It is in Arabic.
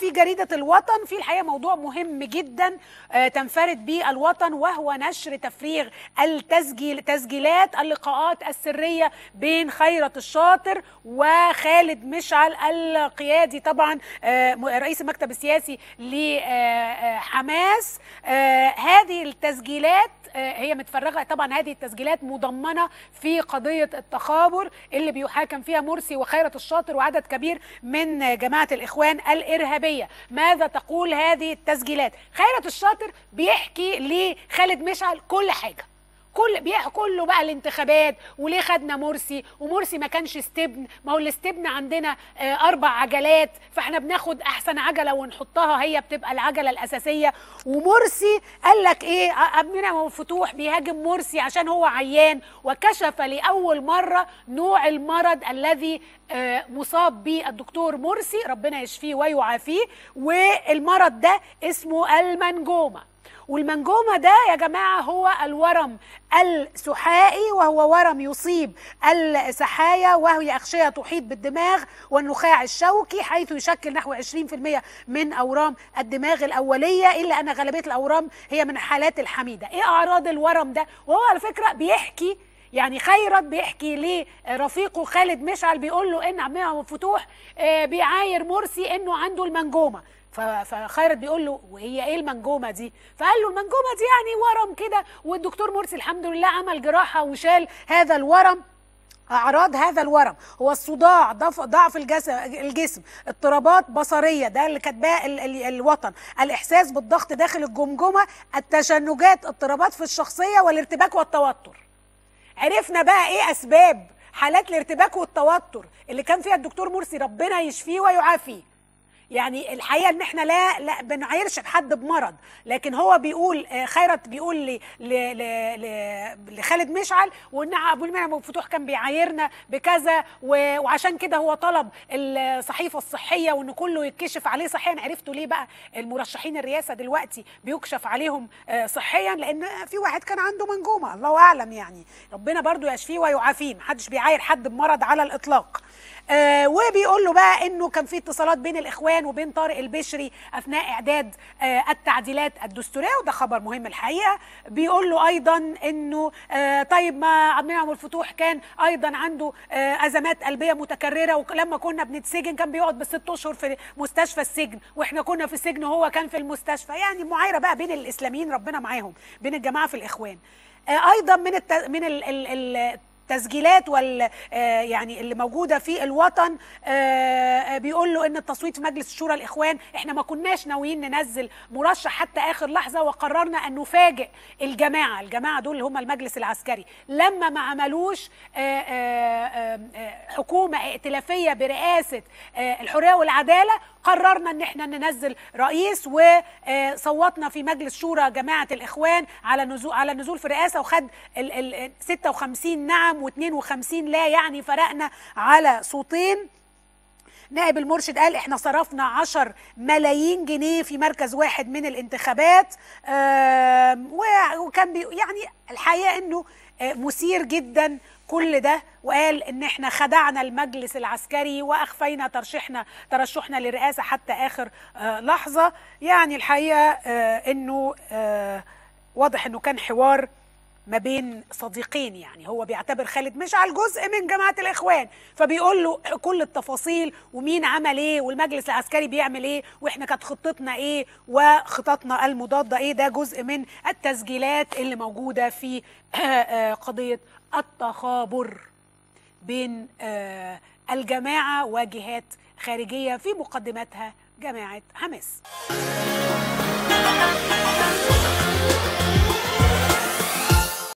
في جريدة الوطن في الحقيقة موضوع مهم جدا تنفرد به الوطن، وهو نشر تفريغ تسجيلات اللقاءات السرية بين خيرت الشاطر وخالد مشعل القيادي، طبعا رئيس المكتب السياسي لحماس. هذه التسجيلات هي متفرغة، طبعا هذه التسجيلات مضمنة في قضية التخابر اللي بيحاكم فيها مرسي وخيرت الشاطر وعدد كبير من جماعة الإخوان الإرهابية. ماذا تقول هذه التسجيلات؟ خيرت الشاطر بيحكي لخالد مشعل كل حاجة، بيحكي كله بقى الانتخابات وليه خدنا مرسي، ومرسي ما كانش استبن، ما هو الاستبن عندنا 4 عجلات، فاحنا بناخد احسن عجله ونحطها هي بتبقى العجله الاساسيه. ومرسي قال لك ايه، عبد المنعم الفتوح بيهاجم مرسي عشان هو عيان، وكشف لاول مره نوع المرض الذي مصاب به الدكتور مرسي، ربنا يشفيه ويعافيه، والمرض ده اسمه المنجومه. والمنجومة ده يا جماعة هو الورم السحائي، وهو ورم يصيب السحايا وهي أغشية تحيط بالدماغ والنخاع الشوكي، حيث يشكل نحو 20% من أورام الدماغ الأولية، إلا أن غالبية الأورام هي من حالات الحميدة. إيه أعراض الورم ده؟ وهو على فكرة بيحكي، يعني خيرت بيحكي لرفيقه خالد مشعل بيقول له إن عبد المنعم الفتوح بيعاير مرسي إنه عنده المنجومة، فخيرت بيقول له وهي ايه المنجومه دي؟ فقال له المنجومه دي يعني ورم كده، والدكتور مرسي الحمد لله عمل جراحه وشال هذا الورم. أعراض هذا الورم هو الصداع، ضعف الجسم، اضطرابات بصرية، ده اللي كاتباه الوطن، الإحساس بالضغط داخل الجمجمة، التشنجات، اضطرابات في الشخصية، والارتباك والتوتر. عرفنا بقى ايه أسباب حالات الارتباك والتوتر اللي كان فيها الدكتور مرسي، ربنا يشفيه ويعافيه. يعني الحقيقه ان احنا لا بنعايرش بحد بمرض، لكن هو بيقول، خيرت بيقول لخالد مشعل وان عبد المنعم الفتوح كان بيعايرنا بكذا، وعشان كده هو طلب الصحيفه الصحيه وان كله يتكشف عليه صحيا. عرفتوا ليه بقى المرشحين الرئاسه دلوقتي بيكشف عليهم صحيا؟ لان في واحد كان عنده منجومه، الله اعلم يعني، ربنا برضو يشفيه ويعافيه، محدش بيعاير حد بمرض على الاطلاق. وبيقول له بقى انه كان في اتصالات بين الاخوان وبين طارق البشري اثناء اعداد التعديلات الدستوريه، وده خبر مهم الحقيقه. بيقول له ايضا انه طيب ما عبد المنعم الفتوح كان ايضا عنده ازمات قلبيه متكرره، ولما كنا بنتسجن كان بيقعد ب6 اشهر في مستشفى السجن، واحنا كنا في السجن وهو كان في المستشفى. يعني معايره بقى بين الاسلاميين، ربنا معاهم، بين الجماعه في الاخوان. ايضا من التسجيلات يعني اللي موجوده في الوطن، بيقول له ان التصويت في مجلس الشورى الاخوان احنا ما كناش ناويين ننزل مرشح حتى اخر لحظه، وقررنا ان نفاجئ الجماعه دول اللي هم المجلس العسكري لما ما عملوش حكومه ائتلافيه برئاسه الحريه والعداله، قررنا ان احنا ننزل رئيس، وصوتنا في مجلس شورى جماعه الاخوان على النزول في الرئاسه، وخد 56 نعم و52 لا، يعني فرقنا على صوتين. نائب المرشد قال احنا صرفنا 10 ملايين جنيه في مركز واحد من الانتخابات، وكان يعني الحقيقه انه مثير جدا كل ده، وقال ان احنا خدعنا المجلس العسكري واخفينا ترشحنا للرئاسه حتى اخر لحظه. يعني الحقيقه انه واضح انه كان حوار ما بين صديقين، يعني هو بيعتبر خالد مشعل جزء من جماعة الإخوان، فبيقول له كل التفاصيل ومين عمل ايه والمجلس العسكري بيعمل ايه واحنا كانت خطتنا ايه وخططنا المضادة ايه. ده جزء من التسجيلات اللي موجودة في قضية التخابر بين الجماعة وجهات خارجية، في مقدمتها جماعة حماس.